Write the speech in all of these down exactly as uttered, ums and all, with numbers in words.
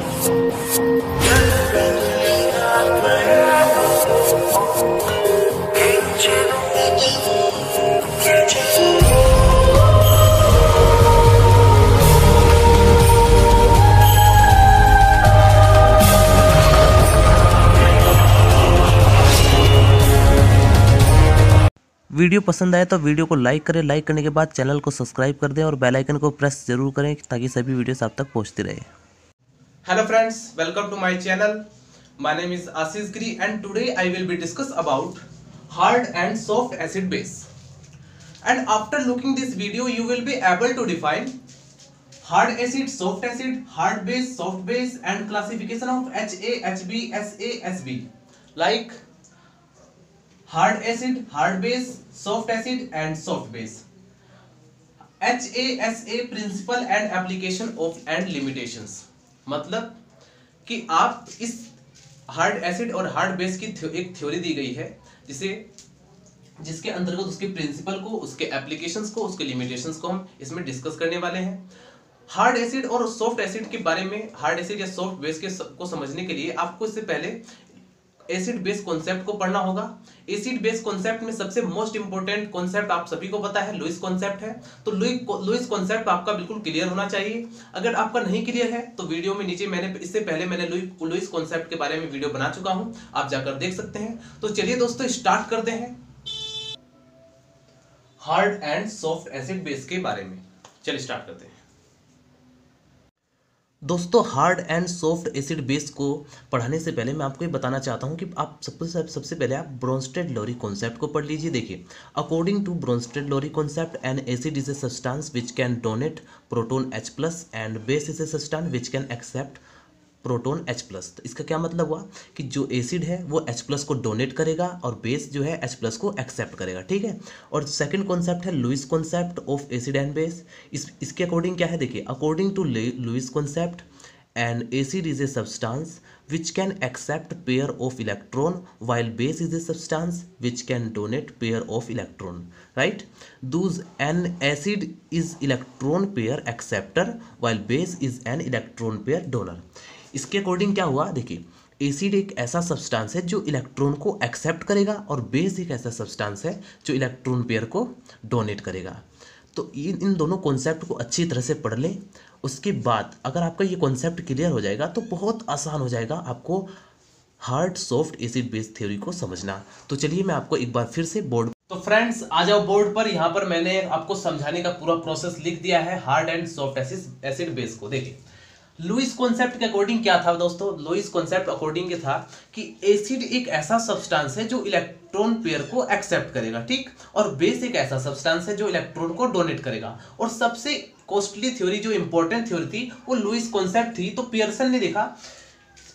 Video पसंद आए तो वीडियो को लाइक करें, लाइक करने के बाद चैनल को सब्सक्राइब कर दें और बेल आइकन को प्रेस जरूर करें ताकि सभी वीडियोस आप तक पहुंचती रहे। Hello friends, welcome to my channel. My name is Asis Giri and today I will be discuss about hard and soft acid base. And after looking this video you will be able to define hard acid, soft acid, hard base, soft base and classification of H A, H B, S A, S B like hard acid, hard base, soft acid and soft base. H S A B principle and application of and limitations. मतलब कि आप इस hard acid और hard base की एक theory दी गई है जिसे जिसके अंतर्गत उसके प्रिंसिपल को, उसके एप्लीकेशंस को, उसके लिमिटेशंस को हम इसमें डिस्कस करने वाले हैं। हार्ड एसिड और सॉफ्ट एसिड के बारे में, हार्ड एसिड या सॉफ्ट बेस के को समझने के लिए आपको इससे पहले एसिड बेस कॉन्सेप्ट को पढ़ना होगा। एसिड बेस कॉन्सेप्ट में सबसे मोस्ट इंपोर्टेंट कॉन्सेप्ट आप सभी को पता है, लुईस कॉन्सेप्ट है। तो लुईस कॉन्सेप्ट आपका बिल्कुल क्लियर होना चाहिए। अगर आपका नहीं क्लियर है तो वीडियो में नीचे मैंने इससे पहले मैंने लुईस कॉन्सेप्ट के बारे में वीडियो बना चुका हूं, आप जाकर देख सकते हैं। तो चलिए दोस्तों स्टार्ट करते हैं hard and soft acid base के बारे में। चलिए स्टार्ट करते हैं दोस्तों। Hard and soft acid base को पढ़ाने से पहले मैं आपको ये बताना चाहता हूँ कि आप सबसे सबसे पहले आप ब्रोंस्टेड लॉरी कॉन्सेप्ट को पढ़ लीजिए। देखिए, according to Bronsted Lowry concept an acid is a substance which can donate proton H plus and base is a substance which can accept proton H plus. इसका क्या मतलब हुआ कि जो एसिड है वो H प्लस को डोनेट करेगा और बेस जो है H प्लस को एक्सेप्ट करेगा, ठीक है। और सेकंड कॉन्सेप्ट है Lewis concept of acid and base. इस इसके अकॉर्डिंग क्या है, देखिए, according to Lewis concept an acid is a substance which can accept pair of electron while base is a substance which can donate pair of electron, right. Thus an acid is electron pair acceptor while base is an electron pair donor. इसके according क्या हुआ, देखिए, acid एक ऐसा substance है जो electron को accept करेगा और बेस एक ऐसा सब्सटेंस है जो इलेक्ट्रॉन पेयर को डोनेट करेगा। तो इन दोनों कॉन्सेप्ट को अच्छी तरह से पढ़ लें। उसके बाद अगर आपका ये कॉन्सेप्ट क्लियर हो जाएगा तो बहुत आसान हो जाएगा आपको hard soft acid base theory को समझना। तो चलिए मैं आपको एक बार फिर से बोर्ड तो फ्रेंड्स आ जाओ बोर्ड पर। यहाँ पर मैंने आपको समझाने का पूरा प्रोसेस लिख दिया है hard and soft acid base को। देखिए, लुईस कॉन्सेप्ट के अकॉर्डिंग क्या था दोस्तों, लुईस कॉन्सेप्ट अकॉर्डिंग ये था कि एसिड एक ऐसा सब्सटेंस है जो इलेक्ट्रॉन पेयर को एक्सेप्ट करेगा, ठीक, और बेस एक ऐसा सब्सटेंस है जो इलेक्ट्रॉन को डोनेट करेगा। और सबसे कॉस्टली थ्योरी, जो इंपॉर्टेंट थ्योरी थी, वो लुईस कॉन्सेप्ट थी। तो पियर्सन ने देखा,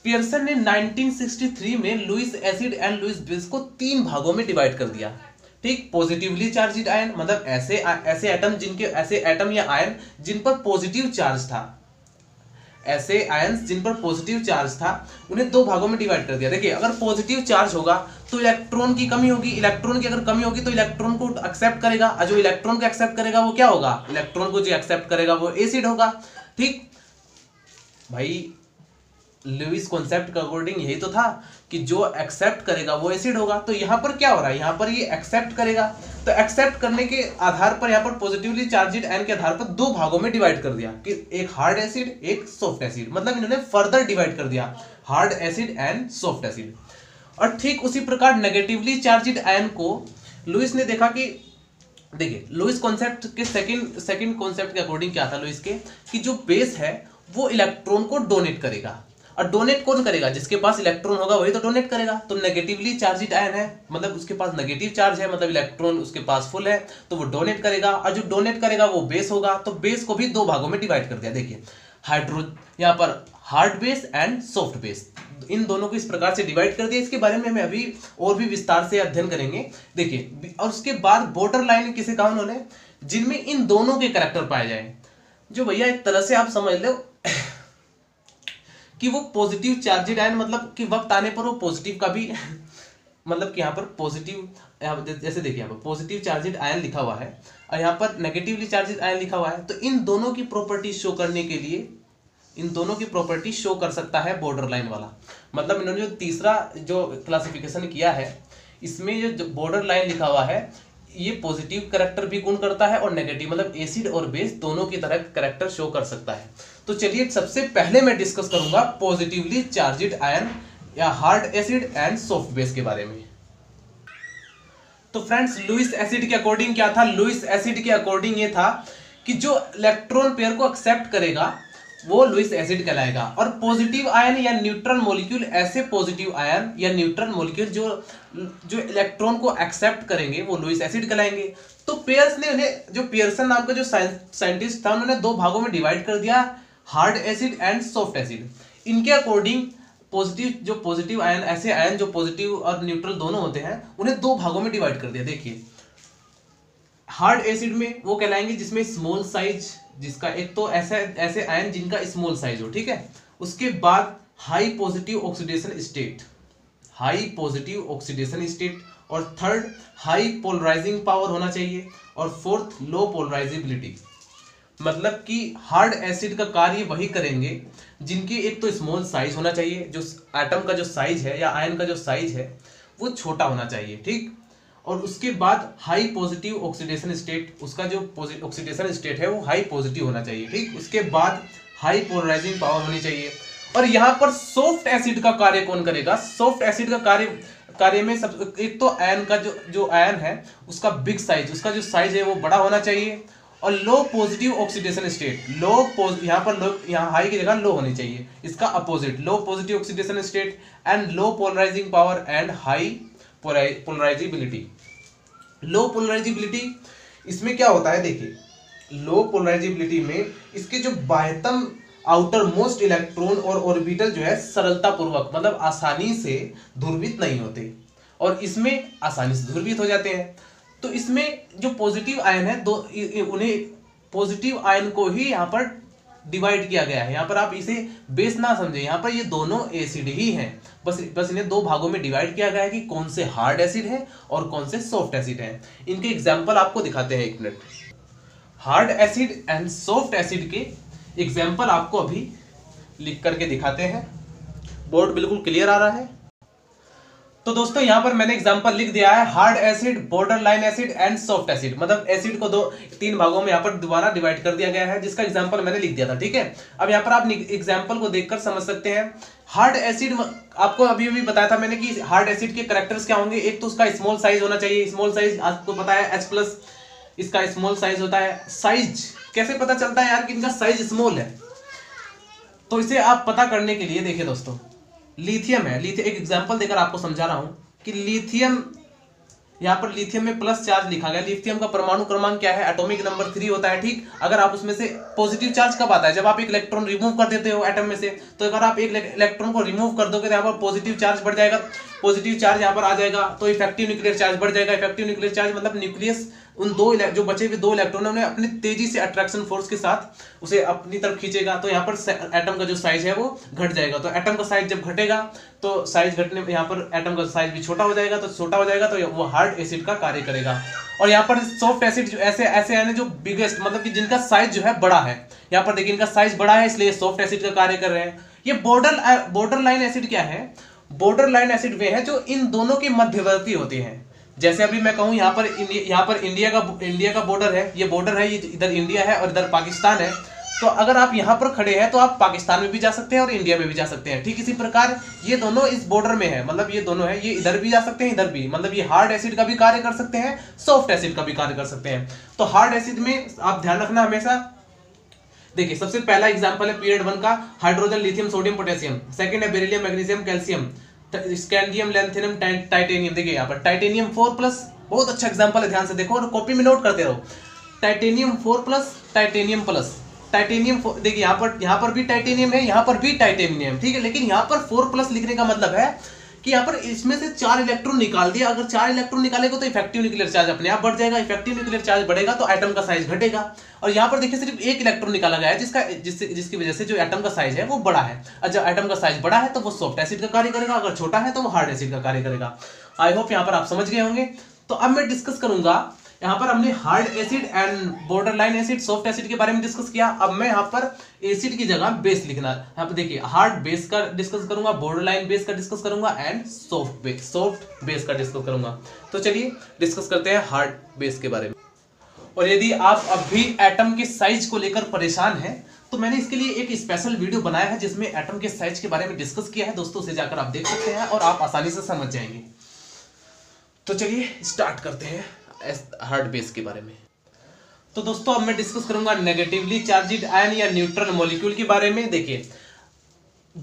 पियर्सन ने नाइनटीन सिक्सटी थ्री में Lewis acid and Lewis base को तीन भागों में डिवाइड कर दिया, ठीक। पॉजिटिवली चार्जिड आयन मतलब ऐसे ऐसे एटम जिनके ऐसे एटम या आयन जिन पर पॉजिटिव चार्ज था, ऐसे आयंस जिन पर पॉजिटिव चार्ज था, उन्हें दो भागों में डिवाइड कर दिया। देखिए, अगर पॉजिटिव चार्ज होगा तो इलेक्ट्रॉन की कमी होगी, इलेक्ट्रॉन की अगर कमी होगी तो इलेक्ट्रॉन को एक्सेप्ट करेगा, और जो इलेक्ट्रॉन को एक्सेप्ट करेगा वो क्या होगा, इलेक्ट्रॉन को जो एक्सेप्ट करेगा वो एसिड होगा, ठीक। भाई लुईस कॉन्सेप्ट के अकॉर्डिंग यही तो था कि जो एक्सेप्ट करेगा वो एसिड होगा। तो यहाँ पर क्या हो रहा है, यहाँ पर ये एक्सेप्ट करेगा, तो एक्सेप्ट करने के आधार पर यहाँ पर पॉजिटिवली चार्ज्ड आयन के आधार पर दो भागों में डिवाइड कर दिया, कि एक हार्ड एसिड एक सॉफ्ट एसिड, मतलब इन्होंने फर्दर डिवाइड कर दिया hard acid and soft acid. और ठीक उसी प्रकार नेगेटिवली चार्ज्ड आयन को लुईस ने देखा कि देखिए, लुईस कॉन्सेप्ट के सेकंड सेकंड कॉन्सेप्ट के अकॉर्डिंग क्या था लुईस के, कि जो बेस है वो इलेक्ट्रॉन को डोनेट करेगा, और डोनेट कौन करेगा, जिसके पास इलेक्ट्रॉन होगा वही तो डोनेट करेगा। तो नेगेटिवली चार्जिड आयन है मतलब उसके पास नेगेटिव चार्ज है, मतलब इलेक्ट्रॉन उसके पास फुल है, तो वो डोनेट करेगा, और जो डोनेट करेगा वो बेस होगा। तो बेस को भी दो भागों में डिवाइड कर दिया। देखिए, हाइड्रो यहाँ पर hard base and soft base, इन दोनों को इस प्रकार से डिवाइड कर दिया। इसके बारे में हम अभी और भी विस्तार से अध्ययन करेंगे। देखिए, और उसके बाद बॉर्डर लाइन किसे कहा उन्होंने, जिनमें इन दोनों के करैक्टर पाए जाए, जो भैया एक तरह से आप समझ लो कि वो पॉजिटिव चार्जिड आयन मतलब कि वक्त आने पर वो पॉजिटिव का भी मतलब कि यहाँ पर पॉजिटिव, जैसे देखिए यहाँ पर पॉजिटिव चार्जिड आयन लिखा हुआ है और यहाँ पर नेगेटिवली चार्जिड आयन लिखा हुआ है, तो इन दोनों की प्रॉपर्टी शो करने के लिए इन दोनों की प्रॉपर्टी शो कर सकता है बॉर्डर लाइन वाला। मतलब इन्होंने जो तीसरा जो क्लासिफिकेशन किया है इसमें जो बॉर्डर लाइन लिखा हुआ है ये पॉजिटिव करैक्टर भी गुण करता है और नेगेटिव, मतलब एसिड और बेस दोनों की तरह करैक्टर शो कर सकता है। तो चलिए सबसे पहले मैं डिस्कस करूंगा पॉजिटिवली चार्ज्ड आयन या hard acid and soft base के बारे में। तो फ्रेंड्स लुईस एसिड के अकॉर्डिंग क्या था, लुईस एसिड के अकॉर्डिंग ये था कि जो इलेक्ट्रॉन पेयर को एक्सेप्ट करेगा वो लुईस एसिड कहलाएगा। और पॉजिटिव आयन या न्यूट्रॉन मॉलिक्यूल ऐसे पॉजिटिव आयन या न्यूट्रॉन मॉलिक्यूल जो जो इलेक्ट्रॉन को एक्सेप्ट करेंगे वो लुईस एसिड कहलाएंगे। तो पियर्स ने उन्हें, जो पियर्सन नाम का जो साइंटिस्ट था, उन्होंने दो भागों में डिवाइड कर दिया, hard acid and soft acid. इनके अकॉर्डिंग पॉजिटिव जो पॉजिटिव आयन, ऐसे आयन जो पॉजिटिव और न्यूट्रल दोनों होते हैं, उन्हें दो भागों में डिवाइड कर दिया। देखिए हार्ड एसिड में वो कहलाएंगे जिसमें स्मॉल साइज, जिसका एक तो ऐसे ऐसे आयन जिनका स्मॉल साइज हो, ठीक है। उसके बाद high positive oxidation state, high positive oxidation state. और थर्ड हाई पोलराइजिंग पावर होना चाहिए। और फोर्थ लो पोलराइजिबिलिटी, मतलब कि हार्ड एसिड का कार्य वही करेंगे जिनकी एक तो स्मॉल साइज होना चाहिए, जो एटम का जो साइज है या आयन का जो साइज है वो छोटा होना चाहिए, ठीक। और उसके बाद हाई पॉजिटिव ऑक्सीडेशन स्टेट, उसका जो ऑक्सीडेशन स्टेट है वो हाई पॉजिटिव होना चाहिए, ठीक। उसके बाद हाई पोलराइजिंग पावर होनी चाहिए। और यहाँ पर सॉफ्ट एसिड का कार्य कौन करेगा, सॉफ्ट एसिड का कार्य कार्य में सब एक तो आयन का जो जो आयन है उसका बिग साइज, उसका जो साइज है वो बड़ा होना चाहिए। और low positive oxidation state, low यहाँ पर लो, यहाँ हाई की जगह लो होनी चाहिए, इसका opposite low positive oxidation state. And low polarising power and high polarisability. Low polarisability इसमें क्या होता है, देखिए लो पोलराइजिबिलिटी में इसके जो बाह्यतम आउटर मोस्ट इलेक्ट्रॉन और ऑर्बिटल जो है सरलतापूर्वक, मतलब आसानी से ध्रुवित नहीं होते, और इसमें आसानी से ध्रुवित हो जाते हैं। तो इसमें जो पॉजिटिव आयन है दो, उन्हें पॉजिटिव आयन को ही यहाँ पर डिवाइड किया गया है। यहाँ पर आप इसे बेस ना समझें, यहाँ पर ये दोनों एसिड ही हैं, बस बस इन्हें दो भागों में डिवाइड किया गया है कि कौन से हार्ड एसिड हैं और कौन से सॉफ्ट एसिड हैं। इनके एग्जाम्पल आपको दिखाते हैं, एक minute. Hard acid and soft acid के एग्जाम्पल आपको अभी लिख करके दिखाते हैं। बोर्ड बिल्कुल क्लियर आ रहा है? तो दोस्तों यहाँ पर मैंने एग्जाम्पल लिख दिया है, hard acid, borderline acid and soft acid. मतलब एसिड को दो तीन भागों में यहाँ पर दोबारा डिवाइड कर दिया गया है, जिसका एग्जाम्पल मैंने लिख दिया था, ठीक है। अब यहाँ पर आप एग्जाम्पल को देखकर समझ सकते हैं। हार्ड एसिड आपको अभी अभी बताया था मैंने कि हार्ड एसिड के करेक्टर्स क्या होंगे, एक तो उसका स्मॉल साइज होना चाहिए, स्मॉल साइज आपको पता है एच प्लस इसका स्मॉल साइज होता है। साइज कैसे पता चलता है यार कि इनका साइज स्मॉल है, तो इसे आप पता करने के लिए देखिए दोस्तों लिथियम है, लिथियम एक एग्जांपल देकर आपको समझा रहा हूं कि लिथियम, यहाँ पर लिथियम में प्लस चार्ज लिखा गया। लिथियम का परमाणु क्रमांक क्या है, एटॉमिक नंबर थ्री होता है, ठीक। अगर आप उसमें से पॉजिटिव चार्ज कब आता है, जब आप एक इलेक्ट्रॉन रिमूव कर देते हो एटम में से। तो अगर आप एक इलेक्ट्रॉन को रिमूव कर दोगे तो यहाँ पर पॉजिटिव चार्ज बढ़ जाएगा, पॉजिटिव चार्ज यहाँ पर आ जाएगा तो इफेक्टिव न्यूक्लियर चार्ज बढ़ जाएगा। इफेक्टिव न्यूक्लियर चार्ज मतलब न्यूक्लियस उन दो जो बचे हुए दो इलेक्ट्रॉनों ने अपनी तेजी से अट्रैक्शन फोर्स के साथ उसे अपनी तरफ खींचेगा, तो यहाँ पर एटम का जो साइज है वो घट जाएगा। तो एटम का साइज जब घटेगा तो साइज घटने में यहाँ पर एटम का साइज भी छोटा हो जाएगा, तो छोटा हो जाएगा तो वो हार्ड एसिड का कार्य करेगा। और यहाँ पर सॉफ्ट एसिड जो ऐसे ऐसे आयन है जो बिगेस्ट, मतलब कि जिनका साइज जो है बड़ा है, यहाँ पर देखिए इनका साइज बड़ा है इसलिए सॉफ्ट एसिड का कार्य कर रहे हैं। ये बॉर्डर बॉर्डर लाइन एसिड क्या है, बॉर्डर लाइन एसिड वे है जो इन दोनों के मध्यवर्ती होते हैं। जैसे अभी मैं कहूँ यहाँ पर यहाँ पर इंडिया का इंडिया का बॉर्डर है, ये बॉर्डर है, ये इधर इंडिया है और इधर पाकिस्तान है। तो अगर आप यहाँ पर खड़े हैं तो आप पाकिस्तान में भी जा सकते हैं और इंडिया में भी जा सकते हैं, ठीक। इसी प्रकार ये दोनों इस बॉर्डर में है, मतलब ये दोनों है, ये इधर भी जा सकते हैं इधर भी, मतलब ये हार्ड एसिड का भी कार्य कर सकते हैं, सॉफ्ट एसिड का भी कार्य कर सकते हैं। तो हार्ड एसिड में आप ध्यान रखना हमेशा, देखिए सबसे पहला एग्जाम्पल है पीरियड वन का, hydrogen lithium sodium potassium. Second है beryllium magnesium calcium, scandium lanthanum titanium. देखिए यहाँ पर टाइटेनियम फोर प्लस बहुत अच्छा एग्जाम्पल है, ध्यान से देखो और कॉपी में नोट करते रहो। Titanium four plus, titanium plus, titanium four, देखिए यहाँ पर यहाँ पर भी टाइटेनियम है, यहाँ पर भी टाइटेनियम, ठीक है। लेकिन यहाँ पर फोर प्लस लिखने का मतलब है कि यहाँ पर इसमें से चार इलेक्ट्रॉन निकाल दिया। अगर चार इलेक्ट्रॉन निकालेगा तो इफेक्टिव न्यूक्लियर चार्ज अपने आप बढ़ जाएगा, इफेक्टिव न्यूक्लियर चार्ज बढ़ेगा तो एटम का साइज घटेगा। और यहाँ पर देखिए सिर्फ एक इलेक्ट्रॉन निकाला गया है जिसका जिस, जिसकी वजह से जो एटम का साइज है वो बड़ा है, और जब एटम का साइज बड़ा है तो वो सॉफ्ट एसिड का कार्य करेगा, अगर छोटा है तो वो हार्ड एसिड का कार्य करेगा। आई होप यहाँ पर आप समझ गए होंगे। तो अब मैं डिस्कस करूंगा यहाँ पर हमने hard acid and border line acid, soft acid के बारे में डिस्कस किया। अब मैं यहाँ पर एसिड की जगह बेस लिखना, यहाँ पर देखिए हार्ड बेस का डिस्कस करूंगा, बॉर्डर लाइन बेस का डिस्कस करूंगा and soft base soft base का डिस्कस करूंगा। तो चलिए डिस्कस करते हैं हार्ड बेस के बारे में। और यदि आप अब भी एटम के साइज को लेकर परेशान हैं तो मैंने इसके लिए एक स्पेशल वीडियो बनाया है जिसमें एटम के साइज के बारे में डिस्कस किया है दोस्तों, उसे जाकर आप देख सकते हैं और आप आसानी से समझ जाएंगे। तो चलिए स्टार्ट करते हैं हार्ड बेस के बारे में। तो दोस्तों अब मैं डिस्कस करूंगा नेगेटिवली चार्ज्ड आयन या न्यूट्रल मॉलिक्यूल के बारे में। देखिए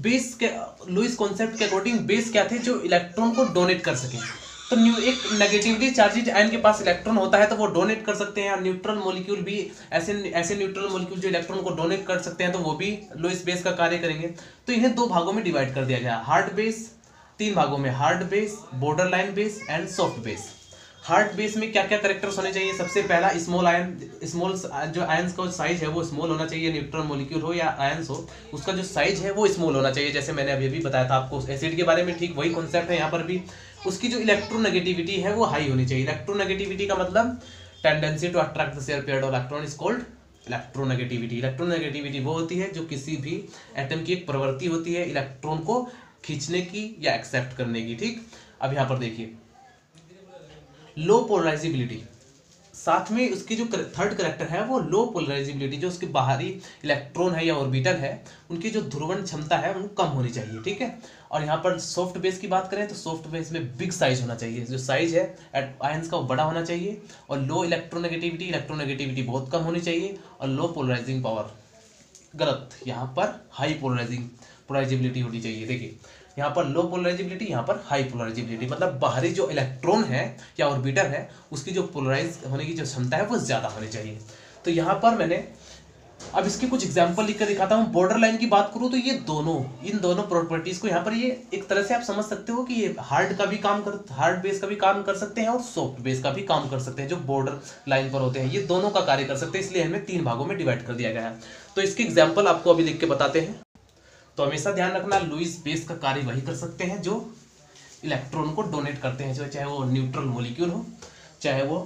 बेस के लुईस कॉन्सेप्ट के अकॉर्डिंग बेस क्या थे, जो इलेक्ट्रॉन को डोनेट कर सके। तो न्यू एक नेगेटिवली चार्जेड आयन के पास इलेक्ट्रॉन होता है तो वो डोनेट कर सकते हैं। न्यूट्रल मॉलिक्यूल भी ऐसे ऐसे न्यूट्रल मॉलिक्यूल जो इलेक्ट्रॉन को डोनेट कर सकते हैं तो वो भी लुईस बेस का कार्य करेंगे। तो इन्हें दो भागों में डिवाइड कर दिया गया, हार्ड बेस तीन भागों में, hard base, borderline base and soft base. Hard base में क्या क्या करेक्टर्स होने चाहिए? सबसे पहला स्मॉल आयन, स्मॉल जो आयन्स का साइज है वो स्मॉल होना चाहिए, न्यूट्रल मॉलिक्यूल हो या आयन्स हो उसका जो साइज है वो स्मॉल होना चाहिए। जैसे मैंने अभी भी बताया था आपको एसिड के बारे में, ठीक वही कॉन्सेप्ट है यहाँ पर भी। उसकी जो इलेक्ट्रोनेगेटिविटी है वो हाई होनी चाहिए। इलेक्ट्रोनेगेटिविटी का मतलब tendency to attract the share paired of electron is called electronegativity. Electronegativity वो होती है जो किसी भी एटम की एक प्रवृत्ति होती है इलेक्ट्रॉन को खींचने की या एक्सेप्ट करने की। ठीक, अब यहाँ पर देखिए लो पोलराइजिबिलिटी, साथ में उसकी जो थर्ड करेक्टर है वो लो पोलराइजिबिलिटी, जो उसके बाहरी इलेक्ट्रॉन है या ऑर्बिटल है उनकी जो ध्रुवण क्षमता है वो कम होनी चाहिए। ठीक है, और यहाँ पर सॉफ्ट बेस की बात करें तो सॉफ्ट बेस में बिग साइज होना चाहिए, जो साइज है आयंस का वो बड़ा होना चाहिए और लो इलेक्ट्रोनेगेटिविटी, इलेक्ट्रोनेगेटिविटी बहुत कम होनी चाहिए और लो पोलराइजिंग पावर, गलत, यहाँ पर हाई पोलराइजिंग पोलराइजिबिलिटी होनी चाहिए। देखिए यहाँ पर लो पोलराइजिबिलिटी, यहाँ पर हाई पोलराइजिबिलिटी, मतलब बाहरी जो इलेक्ट्रॉन है या ऑर्बिटल है उसकी जो पोलराइज होने की जो क्षमता है वो ज़्यादा होनी चाहिए। तो यहाँ पर मैंने अब इसके कुछ एग्जाम्पल लिखकर दिखाता हूँ। बॉर्डर लाइन की बात करूँ तो ये दोनों, इन दोनों प्रॉपर्टीज़ को यहाँ पर ये एक तरह से आप समझ सकते हो कि ये हार्ड का भी काम कर हार्ड बेस का भी काम कर सकते हैं और सॉफ्ट बेस का भी काम कर सकते हैं जो बॉर्डर लाइन पर होते हैं, ये दोनों का कार्य कर सकते हैं, इसलिए हमें तीन भागों में डिवाइड कर दिया गया है। तो इसके एग्जाम्पल आपको अभी लिख के बताते हैं। तो हमेशा ध्यान रखना लुईस बेस का कार्य वही कर सकते हैं जो इलेक्ट्रॉन को डोनेट करते हैं, चाहे वो न्यूट्रल मॉलिक्यूल हो चाहे वो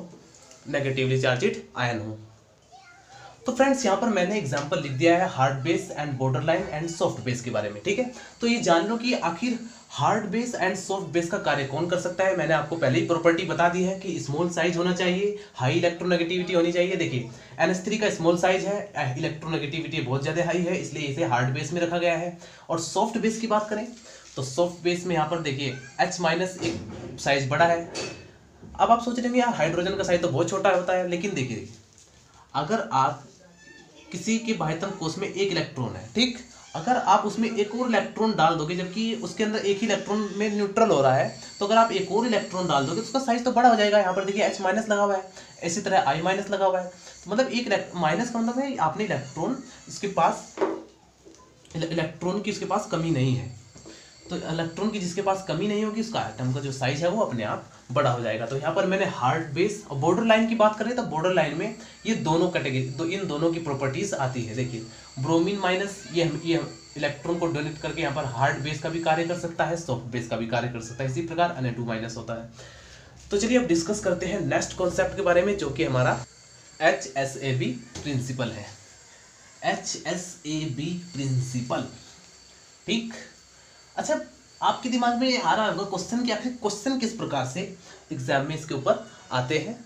नेगेटिवली चार्जेड आयन हो। तो फ्रेंड्स यहाँ पर मैंने एग्जांपल लिख दिया है hard base and border line and soft base के बारे में। ठीक है, तो ये जान लो कि आखिर hard base and soft base का कार्य कौन कर सकता है। मैंने आपको पहले ही प्रॉपर्टी बता दी है कि स्मॉल साइज होना चाहिए, हाई इलेक्ट्रोनेगेटिविटी होनी चाहिए। देखिए एन एस थ्री का स्मॉल साइज है, इलेक्ट्रोनेगेटिविटी बहुत ज़्यादा हाई है इसलिए इसे हार्ड बेस में रखा गया है। और सॉफ्ट बेस की बात करें तो सॉफ्ट बेस में यहाँ पर देखिए H माइनस एक साइज बड़ा है। अब आप सोच रहे हैं यार हाइड्रोजन का साइज तो बहुत छोटा होता है, लेकिन देखिए अगर आप किसी के बाह्यतम कोष में एक इलेक्ट्रॉन है, ठीक, अगर आप उसमें एक और इलेक्ट्रॉन डाल दोगे जबकि उसके अंदर एक ही इलेक्ट्रॉन में न्यूट्रल हो रहा है, तो अगर आप एक और इलेक्ट्रॉन डाल दोगे तो उसका साइज तो बड़ा हो जाएगा। यहाँ पर देखिए H माइनस लगा हुआ है, इसी तरह I माइनस लगा हुआ है, तो मतलब एक माइनस का मतलब है आपने इलेक्ट्रॉन इसके पास इलेक्ट्रॉन की उसके पास कमी नहीं है, तो इलेक्ट्रॉन की जिसके पास कमी नहीं होगी उसका एटम का जो साइज है वो अपने आप बड़ा हो जाएगा। तो यहाँ पर मैंने हार्ड बेस और बॉर्डर लाइन की बात करें तो बॉर्डर लाइन में ये दोनों कैटेगरी, तो इन दोनों की प्रॉपर्टीज आती है। देखिए ब्रोमीन माइनस ये ये इलेक्ट्रॉन को डोनेट करके यहाँ पर हार्ड बेस का भी कार्य कर सकता है, सॉफ्ट बेस का भी कार्य कर सकता है, इसी प्रकार एन ए टू माइनस होता है। तो चलिए अब डिस्कस करते हैं नेक्स्ट कॉन्सेप्ट के बारे में, जो कि हमारा H S A B principle है। H S A B principle, ठीक। अच्छा, आपके दिमाग में ये आ रहा होगा क्वेश्चन कि आखिर क्वेश्चन किस प्रकार से एग्जाम में इसके ऊपर आते हैं।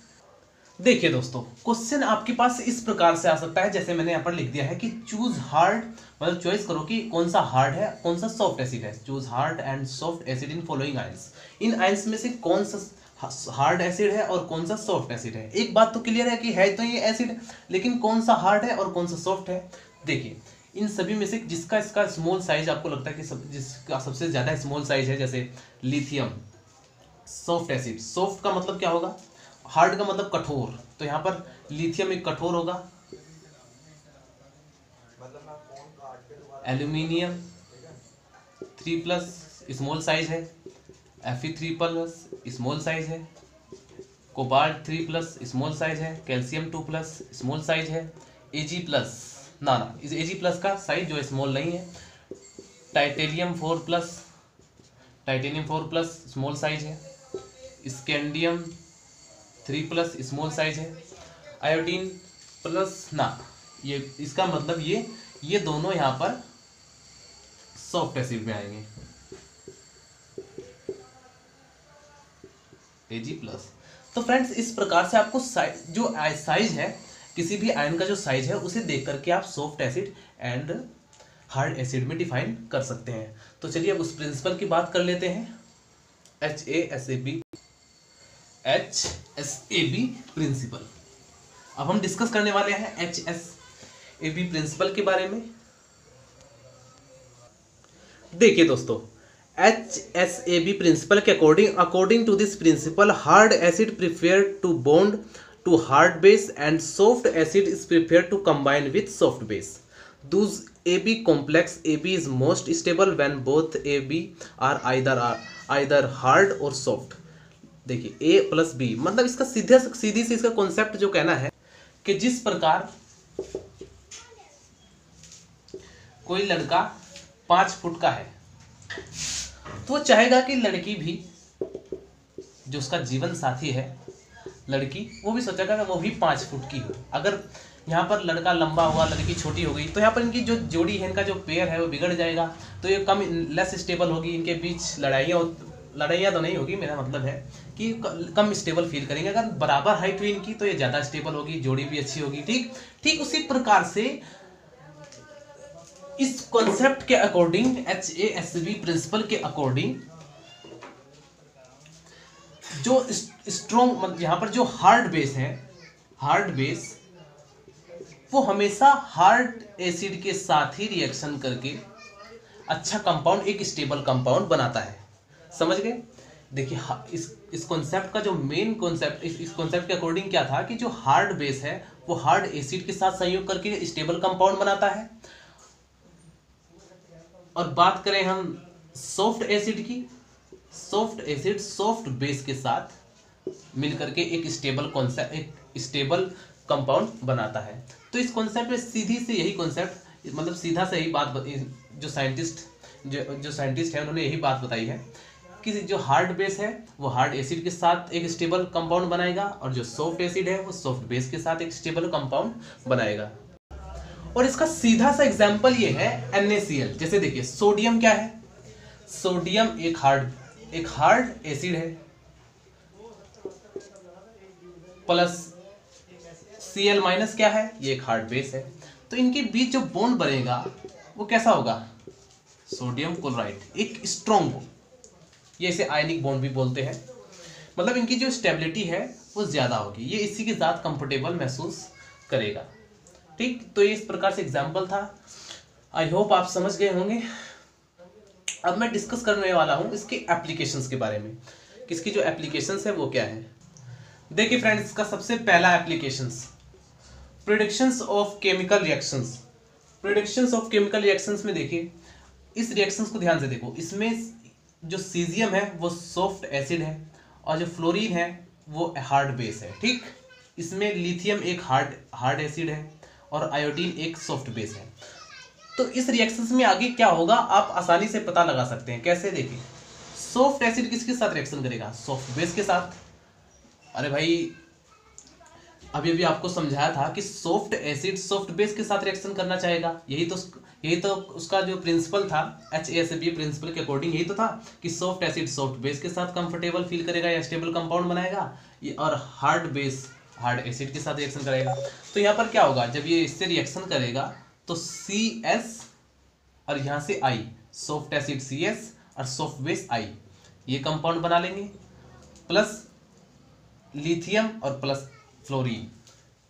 देखिए दोस्तों, क्वेश्चन आपके पास इस प्रकार से आ सकता है, जैसे मैंने यहाँ पर लिख दिया है कि चूज हार्ड, मतलब चॉइस करो कि कौन सा हार्ड है कौन सा सॉफ्ट एसिड है। Choose hard and soft acid in following ions, इन आयंस में से कौन सा हार्ड एसिड है और कौन सा सॉफ्ट एसिड है। एक बात तो क्लियर है कि है तो ये एसिड, लेकिन कौन सा हार्ड है और कौन सा सॉफ्ट है। देखिए इन सभी में से जिसका इसका स्मॉल साइज आपको लगता है कि सब, जिसका सबसे ज़्यादा स्मॉल साइज है, जैसे लिथियम सॉफ्ट एसिड। सॉफ्ट का मतलब क्या होगा, हार्ड का मतलब कठोर, तो यहाँ पर लिथियम एक कठोर होगा। Aluminium three plus small size है, एफी थ्री प्लस स्मॉल साइज है, cobalt three plus small size है, calcium two plus small size है, ए जी प्लस ना ना इस एजी प्लस का साइज जो स्मॉल नहीं है, titanium four plus titanium four plus small size है, scandium three plus small size है, आयोडीन प्लस नाप, ये इसका मतलब ये ये दोनों यहाँ पर सॉफ्ट एसिड में आएंगे एजी प्लस। तो फ्रेंड्स इस प्रकार से आपको साइज जो साइज है किसी भी आयन का जो साइज है उसे देख करके आप soft acid and hard acid में डिफाइन कर सकते हैं। तो चलिए अब उस प्रिंसिपल की बात कर लेते हैं, H A S A B H S A B principle. अब हम डिस्कस करने वाले हैं H S A B principle के बारे में। देखिए दोस्तों, H S A B principle के according according to this principle hard acid prefer to bond to hard base and soft acid is prefer to combine with soft base. Thus A B complex A B is most stable when both A B are either are either hard or soft। देखिए A plus B मतलब इसका सीधे सीधी सी इसका concept जो कहना है कि जिस प्रकार कोई लड़का पाँच फुट का है तो चाहेगा कि लड़की भी जो उसका जीवन साथी है लड़की वो भी सोचेगा कि वो भी पाँच फुट की हो। अगर यहाँ पर लड़का लंबा हुआ लड़की छोटी हो गई तो यहाँ पर इनकी जो जोड़ी है इनका जो पेयर है वो बिगड़ जाएगा, तो ये कम लेस स्टेबल होगी, इनके बीच लड़ाइयाँ लड़ाइयाँ तो नहीं होगी, मेरा मतलब है कि कम स्टेबल फील करेंगे। अगर बराबर हाइट हुई इनकी तो ये ज़्यादा स्टेबल होगी, जोड़ी भी अच्छी होगी। ठीक ठीक उसी प्रकार से इस कॉन्सेप्ट के according H A S B principle के अकॉर्डिंग जो स्ट्रॉन्ग मतलब यहाँ पर जो हार्ड बेस है हार्ड बेस वो हमेशा हार्ड एसिड के साथ ही रिएक्शन करके अच्छा कंपाउंड एक स्टेबल कंपाउंड बनाता है। समझ गए? देखिए इस इस कॉन्सेप्ट का जो मेन कॉन्सेप्ट इस इस कॉन्सेप्ट के अकॉर्डिंग क्या था कि जो हार्ड बेस है वो हार्ड एसिड के साथ संयोग करके स्टेबल कंपाउंड बनाता है। और बात करें हम सॉफ्ट एसिड की, सॉफ्ट एसिड सॉफ्ट बेस के साथ मिलकर के एक स्टेबल कॉन्सेप्ट एक स्टेबल कंपाउंड बनाता है। तो इस कॉन्सेप्ट में सीधी से यही कॉन्सेप्ट मतलब सीधा से यही बात जो साइंटिस्ट जो जो साइंटिस्ट है उन्होंने यही बात बताई है कि जो हार्ड बेस है वो हार्ड एसिड के साथ एक स्टेबल कंपाउंड बनाएगा और जो सॉफ्ट एसिड है वो सॉफ्ट बेस के साथ एक स्टेबल कंपाउंड बनाएगा। और इसका सीधा सा एग्जाम्पल ये है एन ए सी एल। जैसे देखिए सोडियम क्या है, सोडियम एक हार्ड एक हार्ड एसिड है प्लस सी एल- क्या है ये एक हार्ड बेस है, तो इनके बीच जो बॉन्ड बनेगा वो कैसा होगा सोडियम क्लोराइड एक स्ट्रॉन्ग, ये इसे आयनिक बॉन्ड भी बोलते हैं। मतलब इनकी जो स्टेबिलिटी है वो ज़्यादा होगी, ये इसी के साथ कंफर्टेबल महसूस करेगा। ठीक, तो ये इस प्रकार से एग्जाम्पल था। आई होप आप समझ गए होंगे। अब मैं डिस्कस करने वाला हूँ इसके एप्लीकेशंस के बारे में, इसकी जो एप्लीकेशंस है वो क्या है। देखिए फ्रेंड्स इसका सबसे पहला applications predictions of chemical reactions. Predictions of chemical reactions में देखिए इस रिएक्शंस को ध्यान से देखो, इसमें जो सीजियम है वो सॉफ्ट एसिड है और जो फ्लोरीन है वो हार्ड बेस है। ठीक, इसमें लिथियम एक हार्ड हार्ड एसिड है और आयोडीन एक सॉफ्ट बेस है। तो इस रिएक्शंस में आगे क्या होगा आप आसानी से पता लगा सकते हैं। कैसे? देखिए सॉफ्ट एसिड किसके साथ रिएक्शन करेगा सॉफ्ट बेस के साथ। अरे भाई अभी अभी आपको समझाया था कि सॉफ्ट एसिड सॉफ्ट बेस के साथ रिएक्शन करना चाहेगा, यही तो यही तो उसका जो प्रिंसिपल था H A S B principle के अकॉर्डिंग यही तो था कि सॉफ्ट एसिड सॉफ्ट बेस के साथ कंफर्टेबल फील करेगा या स्टेबल कंपाउंड बनाएगा ये, और हार्ड बेस हार्ड एसिड के साथ रिएक्शन करेगा। तो यहाँ पर क्या होगा जब ये इससे रिएक्शन करेगा तो सी एस और यहाँ से I soft acid C S और सॉफ्ट बेस आई ये कंपाउंड बना लेंगे प्लस लिथियम और प्लस फ्लोरीन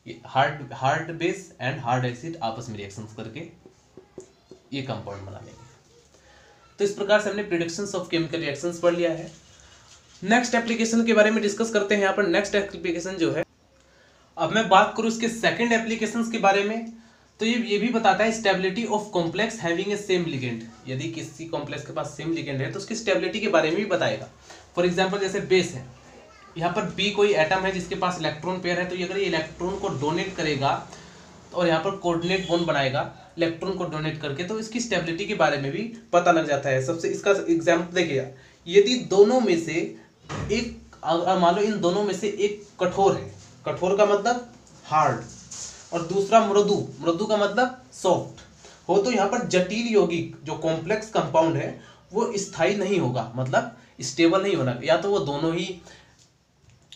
ये hard hard base and hard acid आपस में रिएक्शंस करके ये कंपाउंड बना लेंगे। तो इस प्रकार से हमने प्रिडिक्शंस ऑफ केमिकल रिएक्शंस पढ़ लिया है। नेक्स्ट एप्लीकेशन के बारे में डिस्कस करते हैं। यहाँ पर नेक्स्ट एप्लीकेशन जो है अब मैं बात करूँ इसके सेकंड एप्लीकेशंस के बारे में, तो ये ये भी बताता है stability of complex having a same ligand. यदि किसी कॉम्प्लेक्स के पास सेम लिगेंड है तो उसकी स्टेबिलिटी के बारे में भी बताएगा। फॉर एग्जाम्पल जैसे बेस है, यहाँ पर बी कोई एटम है जिसके पास इलेक्ट्रॉन पेयर है, तो ये अगर ये इलेक्ट्रॉन को डोनेट करेगा और यहाँ पर कोऑर्डिनेट बॉन्ड बनाएगा इलेक्ट्रॉन को डोनेट करके, तो इसकी स्टेबिलिटी के बारे में भी पता लग जाता है। सबसे इसका एग्जाम्पल देखिएगा, यदि दोनों में से एक अगर मान लो इन दोनों में से एक कठोर है, कठोर का मतलब हार्ड, और दूसरा मृदु, मृदु का मतलब सॉफ्ट हो, तो यहाँ पर जटिल यौगिक जो कॉम्प्लेक्स कंपाउंड है वो स्थायी नहीं होगा, मतलब स्टेबल नहीं होना, या तो वो दोनों ही,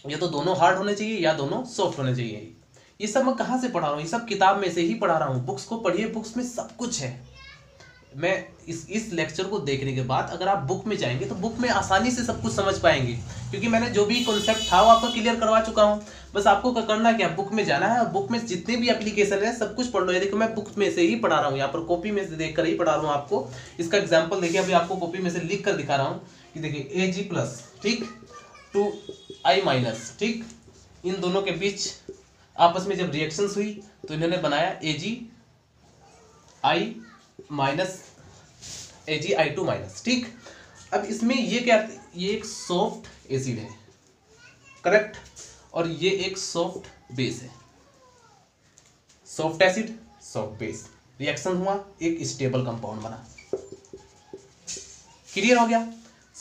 या तो दोनों हार्ड होने चाहिए या दोनों सॉफ्ट होने चाहिए। ये सब मैं कहाँ से पढ़ा रहा हूँ, ये सब किताब में से ही पढ़ा रहा हूँ। बुक्स को पढ़िए, बुक्स में सब कुछ है। मैं इस इस लेक्चर को देखने के बाद अगर आप बुक में जाएंगे तो बुक में आसानी से सब कुछ समझ पाएंगे, क्योंकि मैंने जो भी कॉन्सेप्ट था वो आपको क्लियर करवा चुका हूँ। बस आपको करना क्या, बुक में जाना है और बुक में जितने भी एप्लीकेशन है सब कुछ पढ़ लो। ये देखो मैं बुक में से ही पढ़ा रहा हूँ, यहाँ पर कॉपी में से देख कर ही पढ़ा रहा हूँ आपको। इसका एग्जाम्पल देखिए, अभी आपको कॉपी में से लिख कर दिखा रहा हूँ कि देखिए ए जी प्लस ठीक टू आई माइनस ठीक, इन दोनों के बीच आपस में जब रिएक्शंस हुई तो इन्होंने बनाया A G I minus A G I two minus ठीक। अब इसमें ये क्या, ये एक सॉफ्ट एसिड है करेक्ट, और ये एक सॉफ्ट बेस है। Soft acid soft base, reaction हुआ, एक स्टेबल कंपाउंड बना। क्लियर हो गया।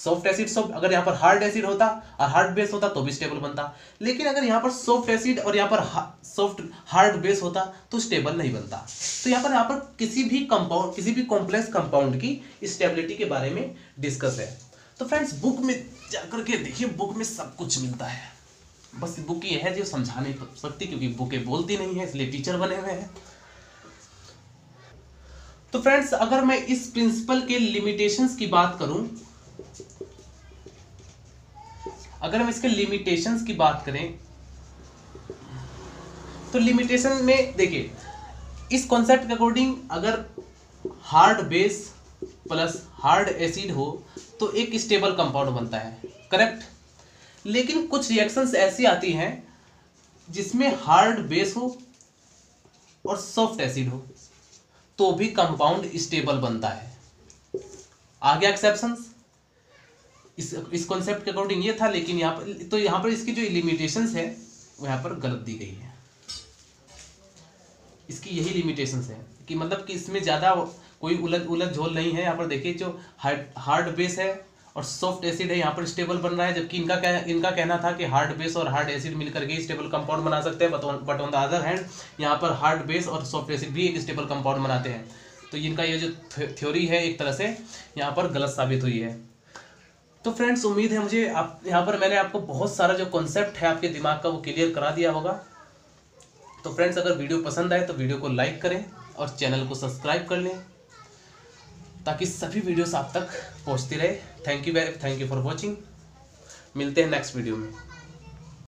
सॉफ्ट एसिड सॉफ्ट, अगर यहाँ पर हार्ड एसिड होता और हार्ड बेस होता तो भी स्टेबल बनता, लेकिन अगर यहाँ पर सॉफ्ट एसिड और यहाँ पर सॉफ्ट हार्ड बेस होता तो स्टेबल नहीं बनता। तो यहाँ पर यहाँ पर किसी भी कंपाउंड, किसी भी कॉम्प्लेक्स कंपाउंड की स्टेबिलिटी के बारे में डिस्कस है। तो फ्रेंड्स बुक में जाकर के देखिए, बुक में सब कुछ मिलता है। बस बुक ये है जो समझा नहीं सकती, क्योंकि बुकें बोलती नहीं है, इसलिए टीचर बने हुए हैं। तो फ्रेंड्स अगर मैं इस प्रिंसिपल के लिमिटेशंस की बात करूं, अगर हम इसके लिमिटेशंस की बात करें तो लिमिटेशन में देखिए इस कॉन्सेप्ट के अकॉर्डिंग अगर hard base plus hard acid हो तो एक स्टेबल कंपाउंड बनता है करेक्ट। लेकिन कुछ रिएक्शंस ऐसी आती हैं जिसमें हार्ड बेस हो और सॉफ्ट एसिड हो तो भी कंपाउंड स्टेबल बनता है। आ गया एक्सेप्शंस इस इस कॉन्सेप्ट के अकॉर्डिंग ये था, लेकिन यहाँ पर तो यहाँ पर इसकी जो लिमिटेशंस है वो यहाँ पर गलत दी गई है। इसकी यही लिमिटेशंस है कि मतलब कि इसमें ज़्यादा कोई उलझ उलझ झोल नहीं है। यहाँ पर देखिए जो हार्ड हार्ड बेस है और सॉफ्ट एसिड है यहाँ पर स्टेबल बन रहा है, जबकि इनका कह, इनका कहना था कि हार्ड बेस और हार्ड एसिड मिलकर के स्टेबल कंपाउंड बना सकते हैं। But on the other hand यहाँ पर हार्ड बेस और सॉफ्ट एसिड भी एक स्टेबल कंपाउंड बनाते हैं। तो इनका ये जो थ्योरी है एक तरह से यहाँ पर गलत साबित हुई है। तो फ्रेंड्स उम्मीद है मुझे आप यहाँ पर मैंने आपको बहुत सारा जो कॉन्सेप्ट है आपके दिमाग का वो क्लियर करा दिया होगा। तो फ्रेंड्स अगर वीडियो पसंद आए तो वीडियो को लाइक करें और चैनल को सब्सक्राइब कर लें ताकि सभी वीडियोस आप तक पहुँचती रहे। Thank you very thank you for watching. मिलते हैं नेक्स्ट वीडियो में।